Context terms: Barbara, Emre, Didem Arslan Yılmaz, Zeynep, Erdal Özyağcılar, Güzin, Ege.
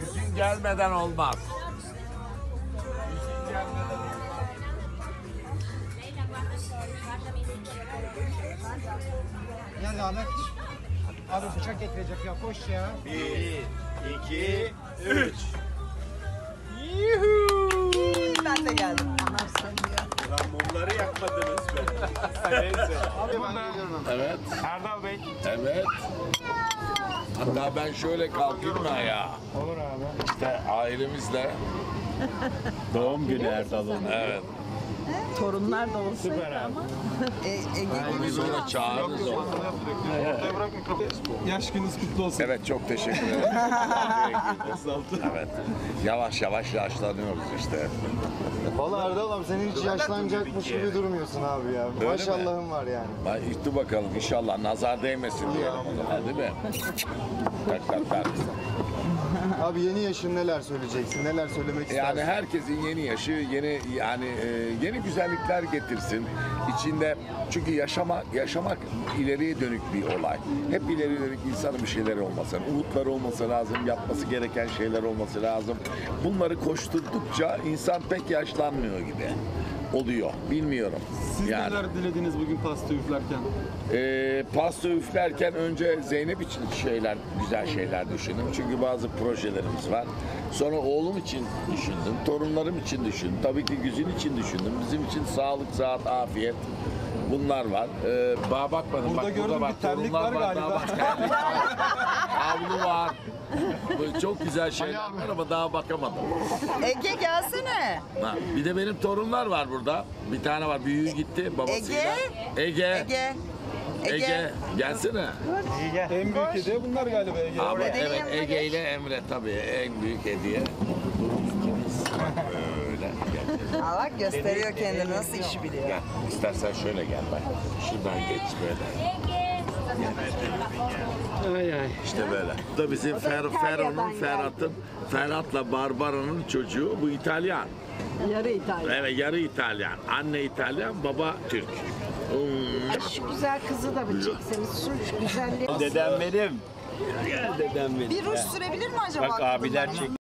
Güzin gelmeden olmaz. Güzin gelmeden olmaz. Ya lanet. Abi bıçak getirecek ya, koş ya. 1, 2, 3. Yuhuu. Ben de geldim. Ulan mumları yakmadınız be. Neyse. Abi ben geliyorum. Evet. Erdal Bey. Evet. Hatta ben şöyle kalkayım da ya. Olur abi. İşte ailemizle doğum günü Erdal'ın. Evet. Torunlar da olsun ama. Biz ona çağırırız onu. Yaş gününüz kutlu olsun. Evet, çok teşekkür ederim. Evet. Yavaş yavaş yaşlanıyoruz işte. Vallahi Erdal abi senin hiç yaşlanacakmış gibi durmuyorsun abi ya. Maşallahın var yani. İtti bakalım inşallah nazar değmesin diyelim o zaman, değil mi? Abi yeni yaşın neler söyleyeceksin, neler söylemek istersin? Yani herkesin yeni yaşı, yeni güzellikler getirsin içinde. Çünkü yaşamak ileriye dönük bir olay. Hep ileriye dönük insanın bir şeyleri olması, umutları olması lazım, yapması gereken şeyler olması lazım. Bunları koşturdukça insan pek yaşlanmıyor gibi oluyor. Bilmiyorum. Siz neler dilediniz bugün pasta üflerken? Pasta üflerken önce Zeynep için güzel şeyler düşündüm. Çünkü bazı projelerimiz var. Sonra oğlum için düşündüm. Torunlarım için düşündüm. Tabii ki Güzin için düşündüm. Bizim için sağlık, sıhhat, afiyet. Bunlar var. Daha bakmadım. Burada gördüm bir terlik var galiba. Havlu var. Böyle çok güzel şeyler var ama daha bakamadım. Ege gelsene. Ha, bir de benim torunlar var burada. Bir tane var. Büyüğü gitti babasıyla. Ege. Gelsene. Ege. En büyük hediye bunlar galiba Ege. Abi, evet, Ege ile Emre tabii. En büyük hediye. Bak gösteriyor kendini, nasıl işi biliyor. Gel, istersen şöyle gel bak. Şuradan geç böyle. Ay. İşte böyle. Bu da bizim Ferhat'la Barbara'nın çocuğu. Bu İtalyan. Yarı İtalyan. Evet, yarı İtalyan. Anne İtalyan, baba Türk. Şu güzel kızı da bir çekseniz. Şu güzelliği. Dedem benim. Gel dedem benim. Bir ruj sürebilir mi acaba? Bak abiler çek.